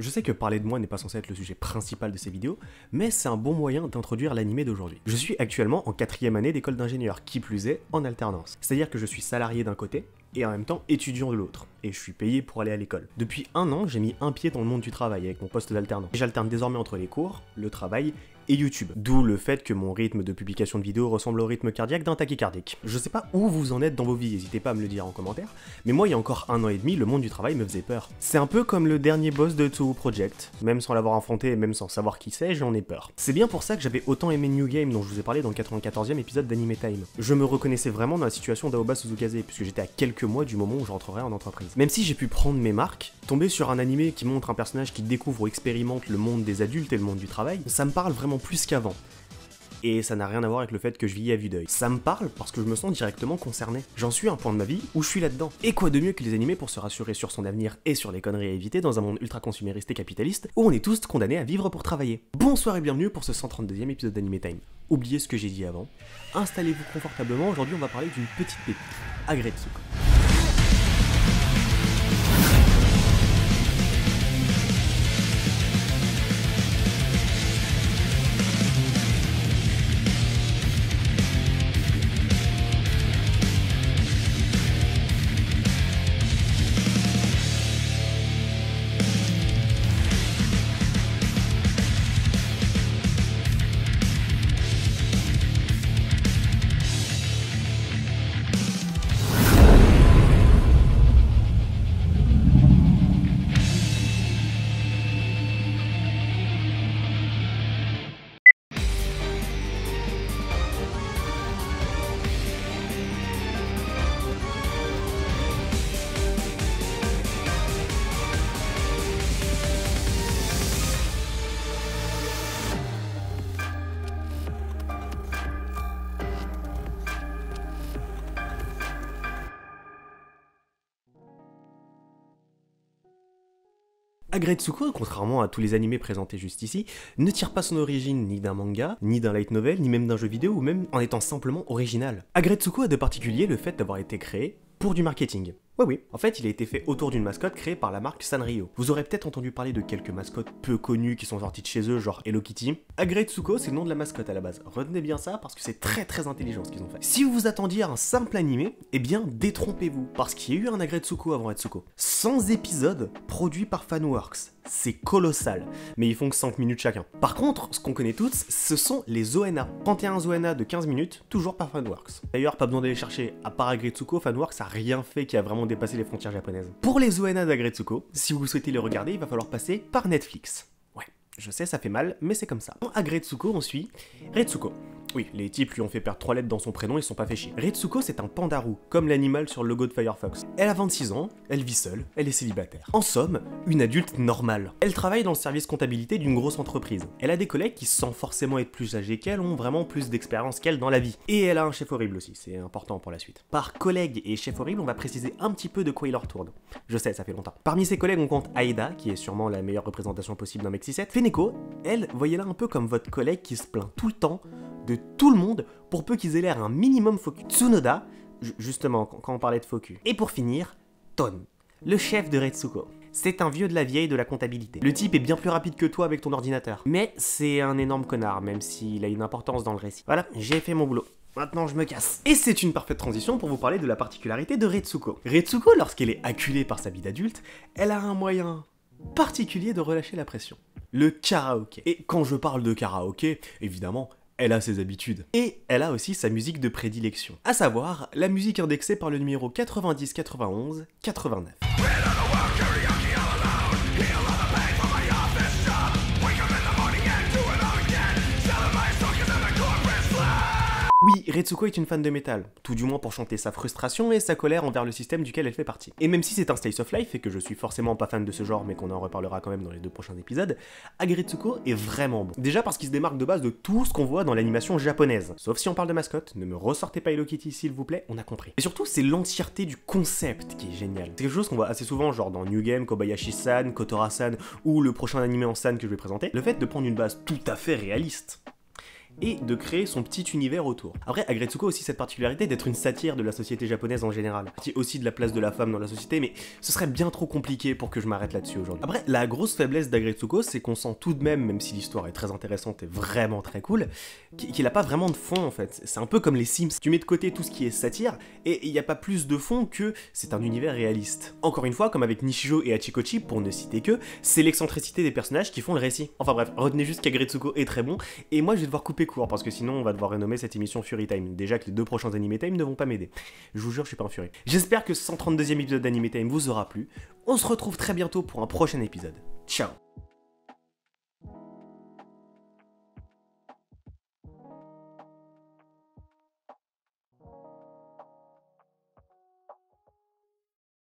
Je sais que parler de moi n'est pas censé être le sujet principal de ces vidéos, mais c'est un bon moyen d'introduire l'animé d'aujourd'hui. Je suis actuellement en 4e année d'école d'ingénieur, qui plus est en alternance. C'est-à-dire que je suis salarié d'un côté, et en même temps étudiant de l'autre, et je suis payé pour aller à l'école. Depuis un an, j'ai mis un pied dans le monde du travail avec mon poste d'alternant. J'alterne désormais entre les cours, le travail et YouTube, d'où le fait que mon rythme de publication de vidéos ressemble au rythme cardiaque d'un tachycardique. Je sais pas où vous en êtes dans vos vies, n'hésitez pas à me le dire en commentaire, mais moi il y a encore un an et demi, le monde du travail me faisait peur. C'est un peu comme le dernier boss de Touhou Project, même sans l'avoir affronté et même sans savoir qui c'est, j'en ai peur. C'est bien pour ça que j'avais autant aimé New Game dont je vous ai parlé dans le 94e épisode d'Anime Time. Je me reconnaissais vraiment dans la situation d'Aoba Suzukaze, puisque j'étais à quelques mois du moment où je rentrerai en entreprise. Même si j'ai pu prendre mes marques, tomber sur un animé qui montre un personnage qui découvre ou expérimente le monde des adultes et le monde du travail, ça me parle vraiment plus qu'avant. Et ça n'a rien à voir avec le fait que je vieillis à vue d'œil. Ça me parle parce que je me sens directement concerné. J'en suis à un point de ma vie où je suis là-dedans. Et quoi de mieux que les animés pour se rassurer sur son avenir et sur les conneries à éviter dans un monde ultra-consumériste et capitaliste où on est tous condamnés à vivre pour travailler. Bonsoir et bienvenue pour ce 132e épisode d'Anime Time. Oubliez ce que j'ai dit avant. Installez-vous confortablement, aujourd'hui on va parler d'une petite pépite, Aggretsuko. Aggretsuko, contrairement à tous les animés présentés juste ici, ne tire pas son origine ni d'un manga, ni d'un light novel, ni même d'un jeu vidéo, ou même en étant simplement original. Aggretsuko a de particulier le fait d'avoir été créé pour du marketing. Ouais oui, en fait il a été fait autour d'une mascotte créée par la marque Sanrio. Vous aurez peut-être entendu parler de quelques mascottes peu connues qui sont sorties de chez eux, genre Hello Kitty. Aggretsuko c'est le nom de la mascotte à la base, retenez bien ça parce que c'est très très intelligent ce qu'ils ont fait. Si vous vous attendiez à un simple animé, eh bien détrompez-vous, parce qu'il y a eu un Aggretsuko avant Retsuko. 100 épisodes produits par Fanworks, c'est colossal, mais ils font que 5 minutes chacun. Par contre, ce qu'on connaît tous, ce sont les ONA, 31 ONA de 15 minutes, toujours par Fanworks. D'ailleurs pas besoin d'aller chercher, à part Aggretsuko, Fanworks a rien fait qui a vraiment dépasser les frontières japonaises. Pour les ONA d'Aggretsuko, si vous souhaitez les regarder, il va falloir passer par Netflix. Ouais, je sais, ça fait mal, mais c'est comme ça. En Aggretsuko, on suit Retsuko. Oui, les types lui ont fait perdre 3 lettres dans son prénom, ils sont pas fait chier. Retsuko, c'est un pandarou, comme l'animal sur le logo de Firefox. Elle a 26 ans, elle vit seule, elle est célibataire. En somme, une adulte normale. Elle travaille dans le service comptabilité d'une grosse entreprise. Elle a des collègues qui, sans forcément être plus âgés qu'elle, ont vraiment plus d'expérience qu'elle dans la vie. Et elle a un chef horrible aussi, c'est important pour la suite. Par collègue et chef horrible, on va préciser un petit peu de quoi il leur tourne. Je sais, ça fait longtemps. Parmi ses collègues, on compte Aida, qui est sûrement la meilleure représentation possible d'un mec 6-7. Feneko, elle, voyez-la un peu comme votre collègue qui se plaint tout le temps de tout le monde, pour peu qu'ils aient l'air un minimum focus. Tsunoda, justement, quand on parlait de focus. Et pour finir, Tone, le chef de Retsuko. C'est un vieux de la vieille de la comptabilité. Le type est bien plus rapide que toi avec ton ordinateur. Mais c'est un énorme connard, même s'il a une importance dans le récit. Voilà, j'ai fait mon boulot. Maintenant je me casse. Et c'est une parfaite transition pour vous parler de la particularité de Retsuko. Retsuko, lorsqu'elle est acculée par sa vie d'adulte, elle a un moyen particulier de relâcher la pression. Le karaoké. Et quand je parle de karaoké, évidemment, elle a ses habitudes. Et elle a aussi sa musique de prédilection, à savoir la musique indexée par le numéro 90, 91, 89. Oui, Retsuko est une fan de métal, tout du moins pour chanter sa frustration et sa colère envers le système duquel elle fait partie. Et même si c'est un slice of life et que je suis forcément pas fan de ce genre, mais qu'on en reparlera quand même dans les 2 prochains épisodes, Aggretsuko est vraiment bon. Déjà parce qu'il se démarque de base de tout ce qu'on voit dans l'animation japonaise. Sauf si on parle de mascotte, ne me ressortez pas Hello Kitty s'il vous plaît, on a compris. Et surtout, c'est l'entièreté du concept qui est génial. C'est quelque chose qu'on voit assez souvent, genre dans New Game, Kobayashi-san, Kotora-san, ou le prochain animé en san que je vais présenter, le fait de prendre une base tout à fait réaliste et de créer son petit univers autour. Après, Aggretsuko a aussi cette particularité d'être une satire de la société japonaise en général, qui est aussi de la place de la femme dans la société, mais ce serait bien trop compliqué pour que je m'arrête là-dessus aujourd'hui. Après, la grosse faiblesse d'Aggretsuko, c'est qu'on sent tout de même, même si l'histoire est très intéressante et vraiment très cool, qu'il n'a pas vraiment de fond en fait. C'est un peu comme les Sims, tu mets de côté tout ce qui est satire, et il n'y a pas plus de fond que c'est un univers réaliste. Encore une fois, comme avec Nishijo et Hachikochi, pour ne citer que, c'est l'excentricité des personnages qui font le récit. Enfin bref, retenez juste qu'Aggretsuko est très bon, et moi je vais devoir couper court, parce que sinon on va devoir renommer cette émission Fury Time. Déjà que les deux prochains Anime Time ne vont pas m'aider. Je vous jure, je suis pas un fury. J'espère que ce 132e épisode d'Anime Time vous aura plu. On se retrouve très bientôt pour un prochain épisode. Ciao!